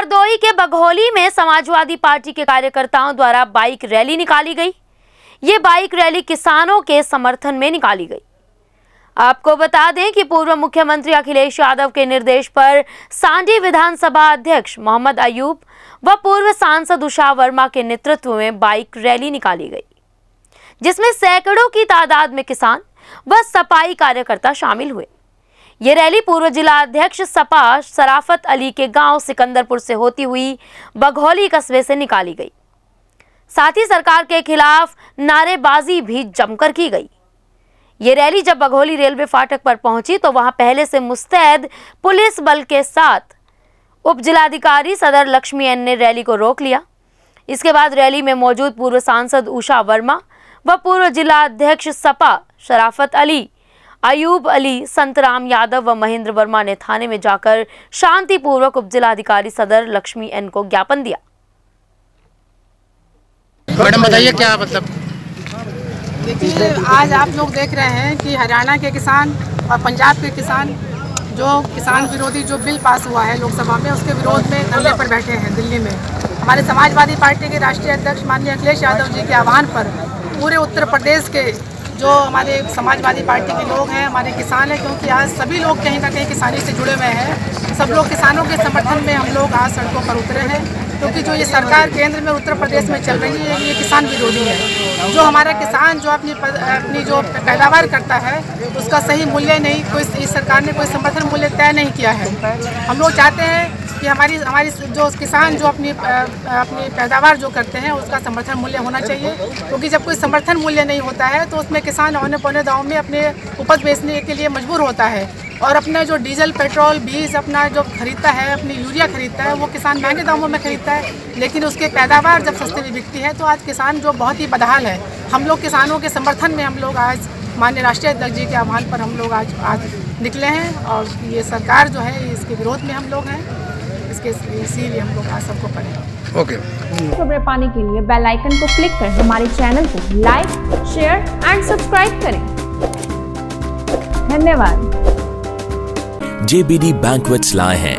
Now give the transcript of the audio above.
हरदोई के बघोली में समाजवादी पार्टी के कार्यकर्ताओं द्वारा बाइक रैली निकाली गई। ये बाइक रैली किसानों के समर्थन में निकाली गई। आपको बता दें कि पूर्व मुख्यमंत्री अखिलेश यादव के निर्देश पर सांडी विधानसभा अध्यक्ष मोहम्मद अयूब व पूर्व सांसद ऊषा वर्मा के नेतृत्व में बाइक रैली निकाली गई, जिसमें सैकड़ों की तादाद में किसान व सपाई कार्यकर्ता शामिल हुए। ये रैली पूर्व जिला अध्यक्ष सपा शराफत अली के गांव सिकंदरपुर से होती हुई बघोली कस्बे से निकाली गई। साथ ही सरकार के खिलाफ नारेबाजी भी जमकर की गई। ये रैली जब बघोली रेलवे फाटक पर पहुंची तो वहां पहले से मुस्तैद पुलिस बल के साथ उप जिलाधिकारी सदर लक्ष्मी एन ने रैली को रोक लिया। इसके बाद रैली में मौजूद पूर्व सांसद ऊषा वर्मा व पूर्व जिला अध्यक्ष सपा शराफत अली, आयुब अली, संतराम यादव व महेंद्र वर्मा ने थाने में जाकर शांतिपूर्वक उप जिलाधिकारी सदर लक्ष्मी एन को ज्ञापन दिया। मैडम बताइए क्या मतलब? देखिए, आज आप लोग देख रहे हैं कि हरियाणा के किसान और पंजाब के किसान जो किसान विरोधी जो बिल पास हुआ है लोकसभा में, उसके विरोध में धरने पर बैठे हैं दिल्ली में। हमारे समाजवादी पार्टी के राष्ट्रीय अध्यक्ष माननीय अखिलेश यादव जी के आह्वान पर पूरे उत्तर प्रदेश के जो हमारे समाजवादी पार्टी के लोग हैं, हमारे किसान हैं, क्योंकि आज सभी लोग कहीं ना कहीं किसानी से जुड़े हुए हैं। सब लोग किसानों के समर्थन में हम लोग आज सड़कों पर उतरे हैं, क्योंकि जो ये सरकार केंद्र में उत्तर प्रदेश में चल रही है ये किसान विरोधी है। जो हमारा किसान जो अपनी जो पैदावार करता है उसका सही मूल्य नहीं, कोई इस सरकार ने कोई समर्थन मूल्य तय नहीं किया है। हम लोग चाहते हैं कि हमारी जो किसान जो अपनी पैदावार जो करते हैं उसका समर्थन मूल्य होना चाहिए, क्योंकि जब कोई समर्थन मूल्य नहीं होता है तो उसमें किसान औने पौने दाव में अपने उपज बेचने के लिए मजबूर होता है, और अपना जो डीजल पेट्रोल बीज अपना जो खरीदता है, अपनी यूरिया खरीदता है, वो किसान महंगे दामों में खरीदता है, लेकिन उसके पैदावार जब सस्ते में बिकती है तो आज किसान जो बहुत ही बदहाल है। हम लोग किसानों के समर्थन में हम लोग आज माननीय राष्ट्रीय अध्यक्ष जी के आह्वान पर हम लोग आज निकले हैं, और ये सरकार जो है इसके विरोध में हम लोग हैं, इसीलिए हम लोग आज सबको पढ़े। ओके, खबरें पाने के लिए बेल आइकन को क्लिक करें, हमारे चैनल को लाइक, शेयर एंड सब्सक्राइब करें। धन्यवाद। JBD Banquets लाए हैं